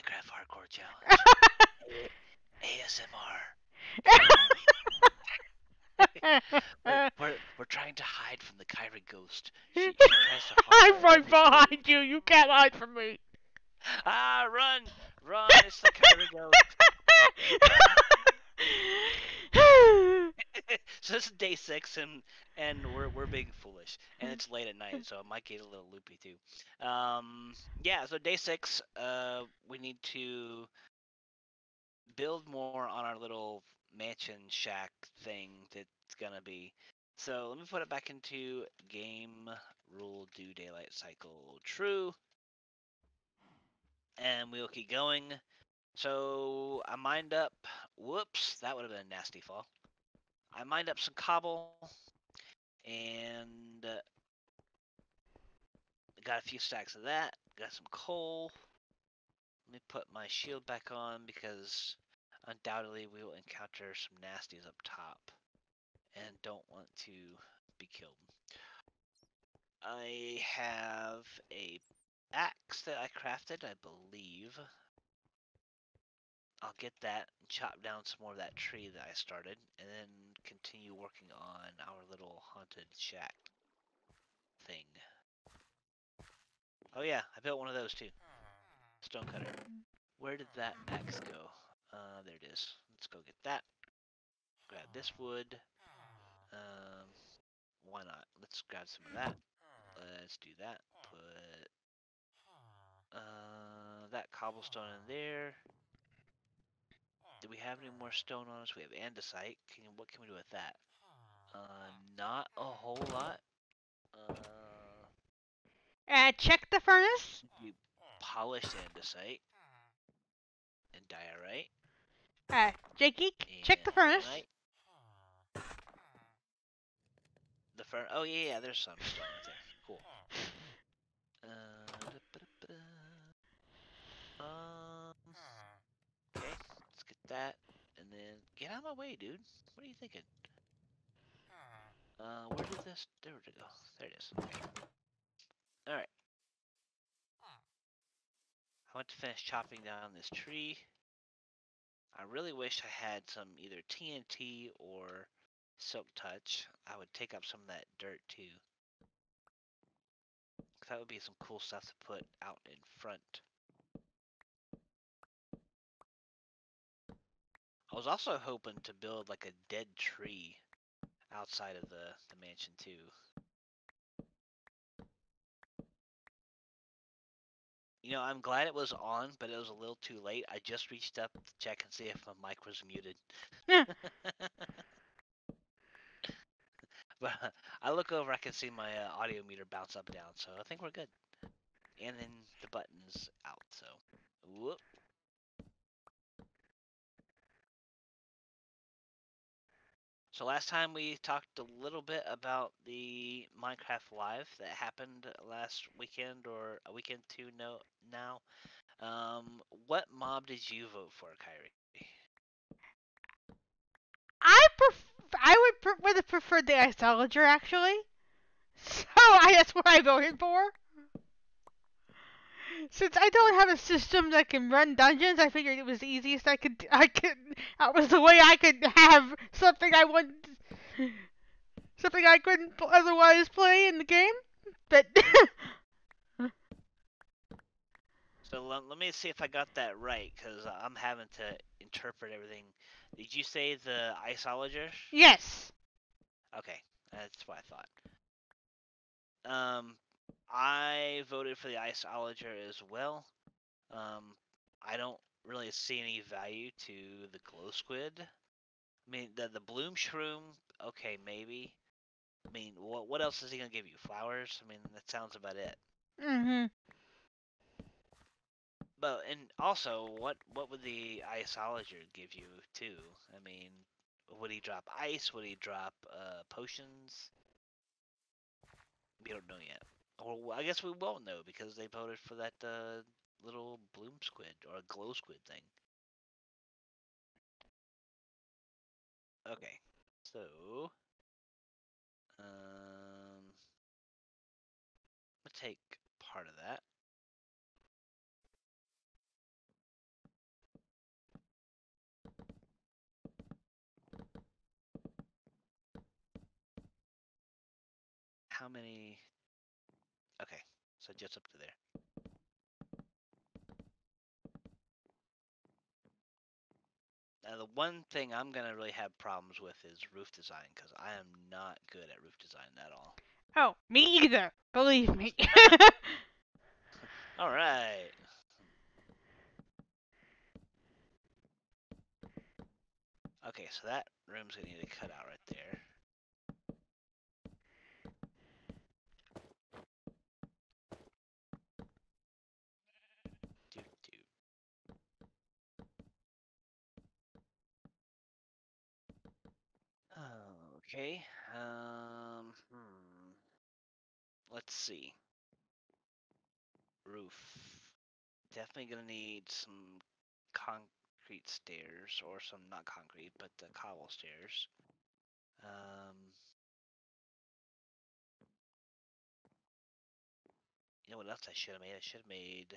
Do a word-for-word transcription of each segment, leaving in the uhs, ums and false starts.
Minecraft Hardcore Challenge. A S M R. we're, we're, we're trying to hide from the Kyra ghost. She, she tries to I'm right behind you. You can't hide from me. Ah, run. Run. It's the Kyra ghost. So this is day six, and and we're we're being foolish, and it's late at night, so I might get a little loopy too. Um, yeah. So day six, uh, we need to build more on our little mansion shack thing that's gonna be. So let me put it back into game rule: do daylight cycle true, and we'll keep going. So I mined up. Whoops, that would have been a nasty fall. I mined up some cobble and uh, got a few stacks of that. Got some coal. Let me put my shield back on because undoubtedly we will encounter some nasties up top and don't want to be killed. I have a axe that I crafted, I believe. I'll get that and chop down some more of that tree that I started, and then continue working on our little haunted shack thing. Oh yeah, I built one of those too. Stonecutter. Where did that axe go? Uh, there it is. Let's go get that. Grab this wood. Um, why not? Let's grab some of that. Let's do that. Put uh, that cobblestone in there. Do we have any more stone on us? We have andesite. Can you, what can we do with that? Uh, not a whole lot. Uh, uh check the furnace. You polished andesite and diorite. Uh, Jakey, check the furnace. Right. The furnace. Oh yeah, yeah, there's some stone there. Cool. Uh, that, and then get out of my way, dude. What are you thinking? Uh, where did this? There it go. There it is. All right. I want to finish chopping down this tree. I really wish I had some either T N T or Silk Touch. I would take up some of that dirt too. That would be some cool stuff to put out in front. I was also hoping to build like a dead tree outside of the, the mansion too. You know, I'm glad it was on, but it was a little too late. I just reached up to check and see if my mic was muted. Yeah. But I look over, I can see my uh, audio meter bounce up and down, so I think we're good. And then the button's out, so whoop. So last time we talked a little bit about the Minecraft Live that happened last weekend or a weekend two no, now. Um, what mob did you vote for, Kyrie? I pref I would pre would have preferred the Iceologer, actually. So I, that's what I voted for. Since I don't have a system that can run dungeons, I figured it was the easiest I could. I could. That was the way I could have something I wanted, something I couldn't otherwise play in the game. But so let, let me see if I got that right, because I'm having to interpret everything. Did you say the Iceologer? Yes. Okay, that's what I thought. Um. I voted for the Iceologer as well. Um, I don't really see any value to the Glow Squid. I mean, the the Bloom Shroom, okay, maybe. I mean, what what else is he gonna give you? Flowers? I mean, that sounds about it. Mm-hmm. But and also, what what would the Iceologer give you too? I mean, would he drop ice? Would he drop uh, potions? We don't know yet. Or I guess we won't know because they voted for that uh, little bloom squid or glow squid thing. Okay, so um, I'm gonna take part of that. how many? Okay, so just up to there. Now the one thing I'm gonna really have problems with is roof design, because I am not good at roof design at all. Oh, me either. Believe me. All right. Okay, so that room's gonna need to cut out right there. Okay, um, hmm. Let's see. Roof. Definitely gonna need some concrete stairs, or some, not concrete, but the cobble stairs. Um, you know what else I should have made? I should have made...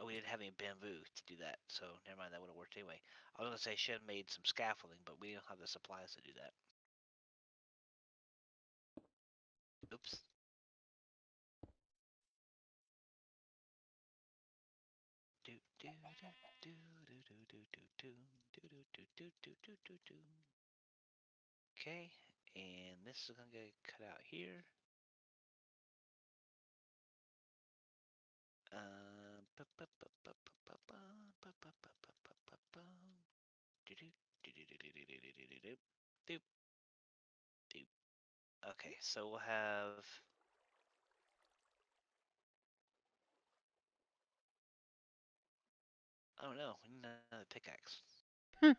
Oh, we didn't have any bamboo to do that, so never mind, that would have worked anyway. I was going to say I should have made some scaffolding, but we don't have the supplies to do that. Oops. Do do do do do do do do do do do do do do. Okay, and this is going to get cut out here. Um. Okay, so we'll have oh no, we need another pickaxe. I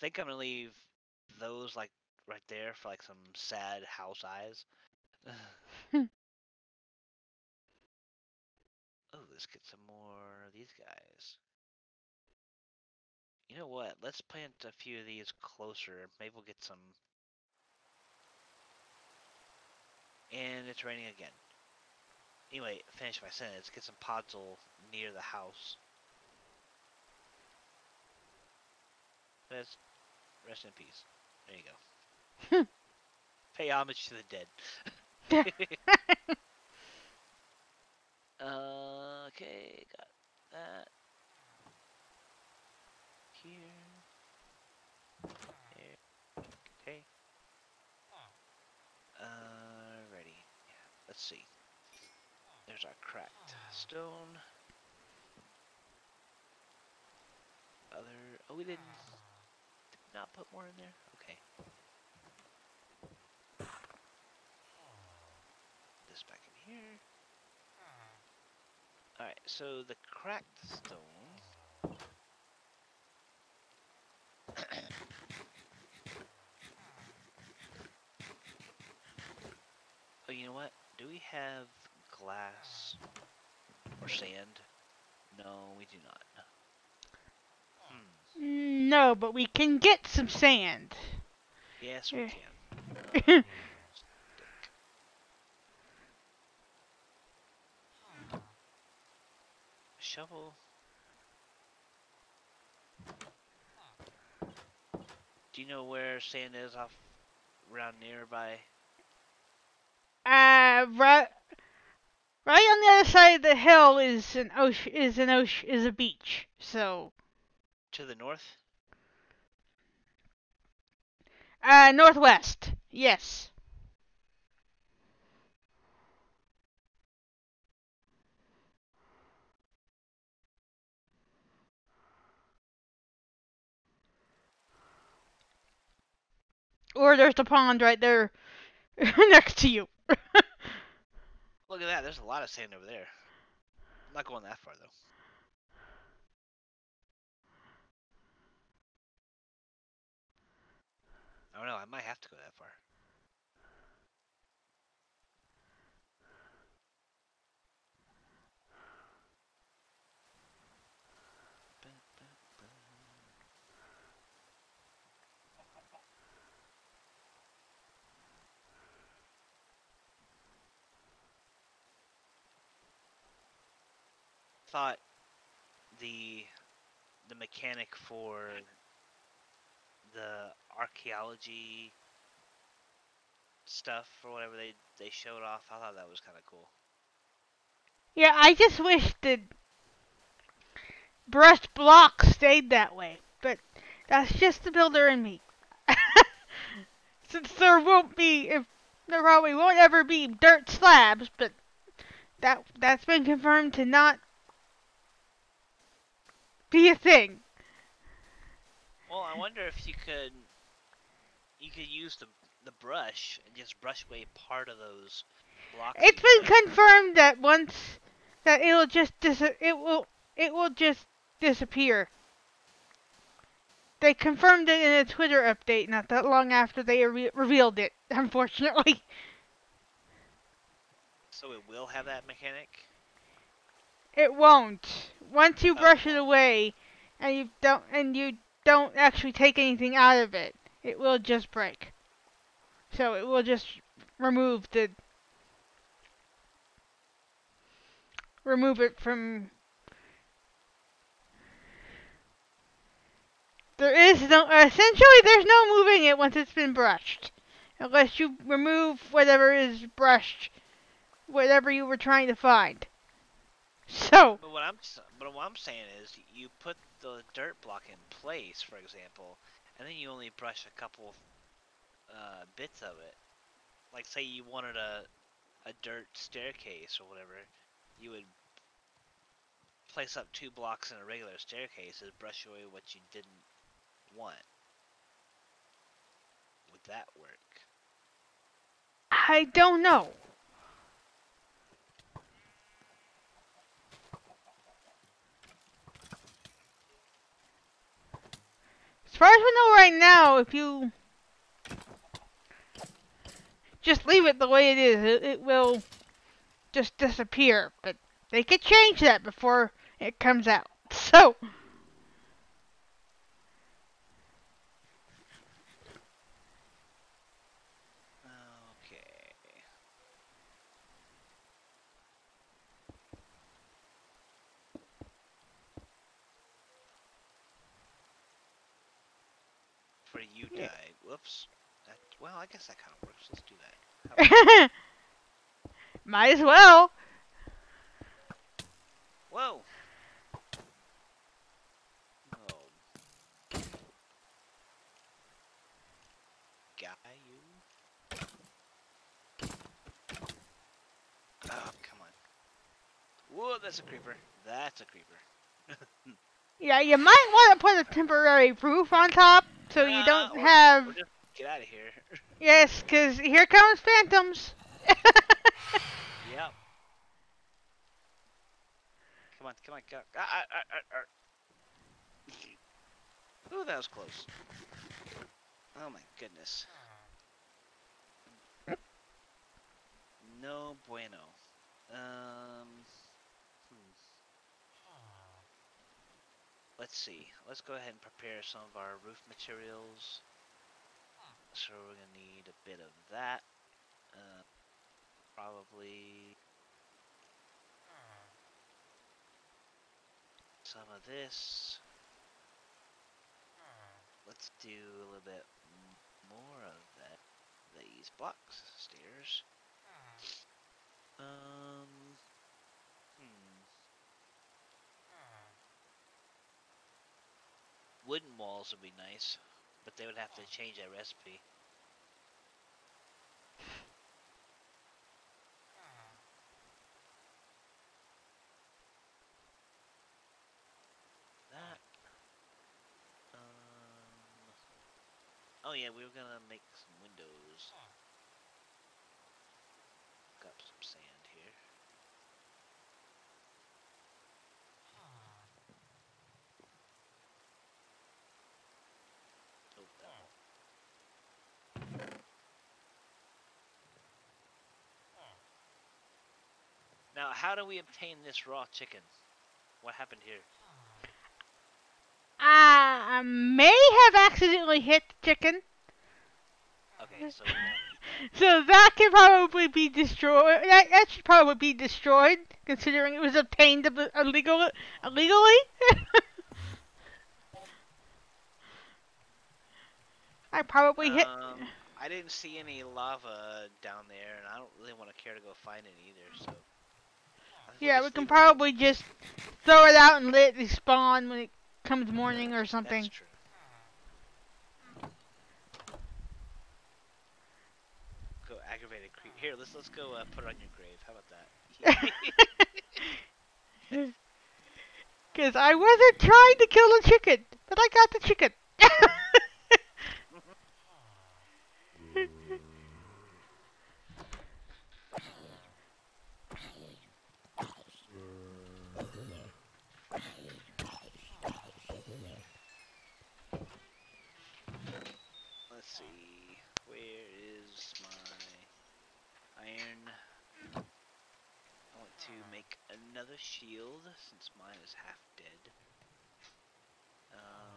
think I'm gonna leave those like right there for like some sad house eyes. Oh, let's get some more of these guys. You know what? Let's plant a few of these closer. Maybe we'll get some. And it's raining again. Anyway, finish my sentence. Get some podzol near the house. Let's rest in peace. There you go. Pay homage to the dead. Uh, okay, got that. Here. There. Okay. Alrighty. Let's see. There's our cracked stone. Other. Oh, we didn't. Did we not put more in there? Okay. This back in here. Alright, so the cracked stone. Oh, you know what? Do we have glass or sand? No, we do not. Hmm. No, but we can get some sand. Yes, we can. Uh, shovel. Do you know where sand is off around nearby? Uh, right, right on the other side of the hill is an ocean, is an ocean, is a beach. So. To the north. Uh, northwest. Yes. Or there's the pond right there next to you. Look at that. There's a lot of sand over there. I'm not going that far, though. I don't know. I might have to go that far. I thought the the mechanic for the arc archaeology stuff or whatever they, they showed off. I thought that was kind of cool. Yeah, I just wish the brushed block stayed that way, but that's just the builder in me. Since there won't be, if there probably won't ever be dirt slabs, but that that's been confirmed to not be a thing. Well, I wonder if you could you could use the the brush and just brush away part of those blocks. It's been confirmed that once that it'll just dis it will it will just disappear. They confirmed it in a Twitter update not that long after they re revealed it, unfortunately. So it will have that mechanic? It won't. Once you oh. brush it away and you don't and you don't actually take anything out of it, it will just break. So it will just remove the remove it from. There is no, essentially there's no moving it once it's been brushed. Unless you remove whatever is brushed, whatever you were trying to find. So. But what I'm, but what I'm saying is you put the dirt block in place, for example, and then you only brush a couple uh, bits of it. Like say you wanted a, a dirt staircase or whatever, you would place up two blocks in a regular staircase and brush away what you didn't want. Would that work? I don't know. As far as we know right now, if you just leave it the way it is, it, it will just disappear. But they could change that before it comes out. So. You died. Whoops. That, well, I guess that kind of works. Let's do that. Might as well. Whoa. Oh. Got you. Oh, come on. Whoa, that's a creeper. That's a creeper. Yeah, you might want to put a temporary roof on top. So you don't uh, or, have... Or just get out of here. Yes, because here comes phantoms. Yep. Come on, come on, come on. Ah, ah, ah, ah. Ooh, that was close. Oh my goodness. No bueno. Um... Let's see. Let's go ahead and prepare some of our roof materials. So we're going to need a bit of that. Uh, probably some of this. Let's do a little bit more of that. These blocks, stairs. Um. Wooden walls would be nice, but they would have to change that recipe. That. Um, oh yeah, we were gonna make some windows. Pick up some sand. Now, how do we obtain this raw chicken? What happened here? I may have accidentally hit the chicken. Okay, so... so that can probably be destroyed. That, that should probably be destroyed, considering it was obtained illegal, illegally. I probably um, hit. I didn't see any lava down there, and I don't really want to care to go find it either. So. Yeah, we can probably it. just throw it out and let it spawn when it comes morning or something. That's true. Go aggravated creep. Here, let's let's go uh, put it on your grave. How about that? Because I wasn't trying to kill a chicken, but I got the chicken. Let's see, where is my iron? I want to make another shield since mine is half dead. Um,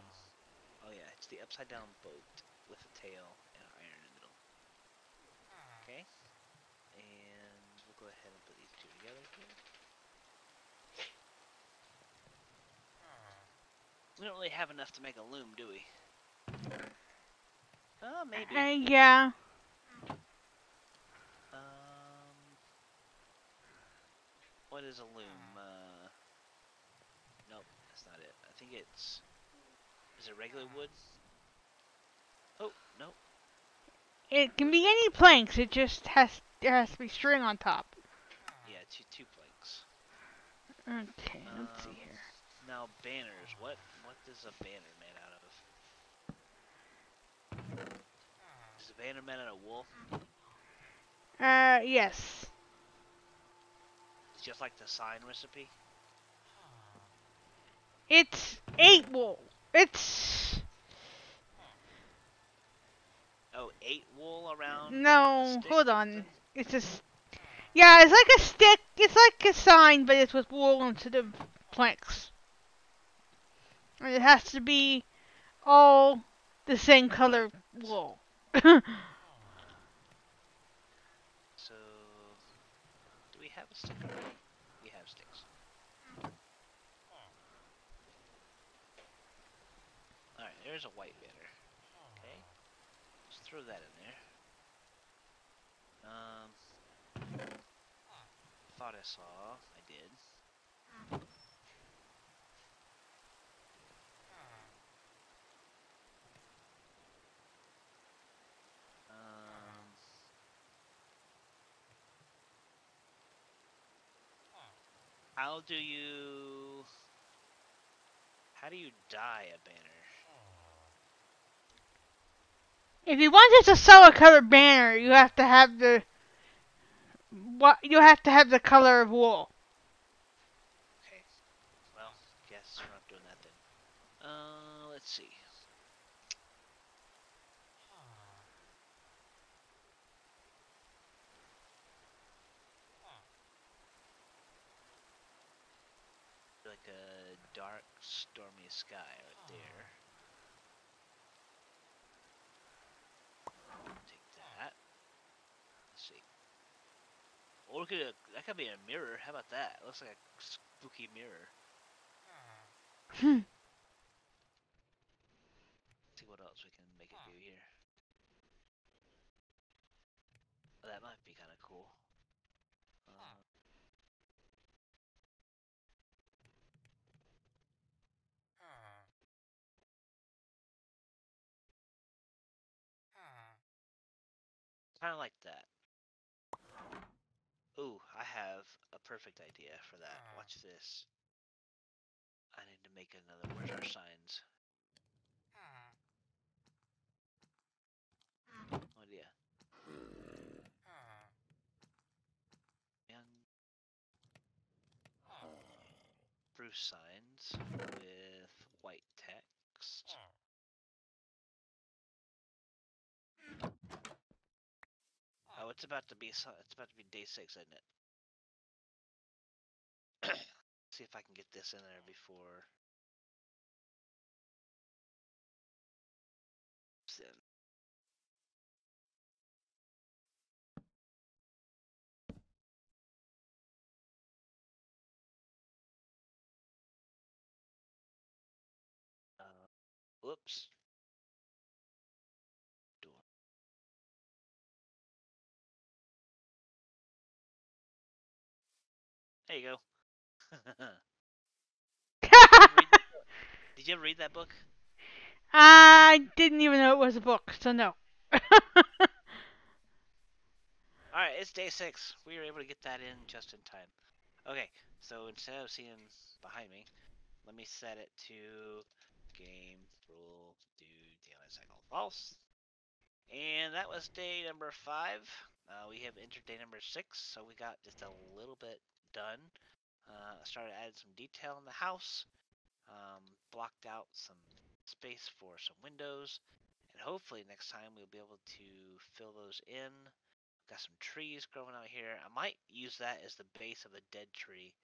oh yeah, it's the upside down boat with a tail and iron in the middle. Okay, and we'll go ahead and put these two together here. We don't really have enough to make a loom, do we? Oh, maybe. Uh, yeah. Um, what is a loom? Uh, nope, that's not it. I think it's... Is it regular wood? Oh, nope. It can be any planks. It just has there has to be string on top. Yeah, two two planks. Okay, um, let's see here. Now banners. What what does a banner made out of? Is a banner made out of wool? Uh, yes. It's just like the sign recipe? It's eight wool. It's... Oh, eight wool around? No, hold on. It's just... Yeah, it's like a stick. It's like a sign, but it's with wool instead of planks. And it has to be all the same color wool. So, do we have a stick already? We have sticks. Alright, there's a white banner. Okay. Let's throw that in there. Um, thought I saw. I did. How do you... How do you dye a banner? If you want just a solid color banner, you have to have the... What you have to have the color of wool. Okay. Well, guess we're not doing that then. Uh, let's see. A dark, stormy sky right there. Take that. Let's see. Oh, look at a, that could be a mirror. How about that? It looks like a spooky mirror. Let's see what else we can make it do here. Oh, that might be kind of cool. Um, Kind of like that. Ooh, I have a perfect idea for that. Watch this. I need to make another. Where's our signs? Oh dear. Young spruce signs with white text. Oh, it's about to be it's about to be day six, isn't it? See if I can get this in there before. Uh, whoops. There you go. Did, you read, did you ever read that book? I didn't even know it was a book, so no. Alright, it's day six. We were able to get that in just in time. Okay, so instead of seeing behind me, let me set it to game rule do daylight cycle false. And that was day number five. Uh, we have entered day number six, so we got just a little bit done. I uh, started adding some detail in the house, um, blocked out some space for some windows, and hopefully next time we'll be able to fill those in. Got some trees growing out here. I might use that as the base of a dead tree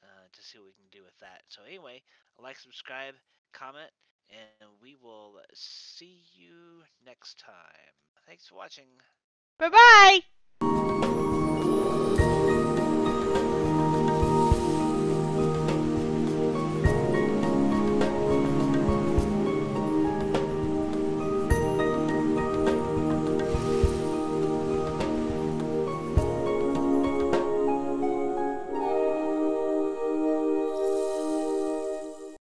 uh, to see what we can do with that. So anyway, like, subscribe, comment, and we will see you next time. Thanks for watching. Bye-bye!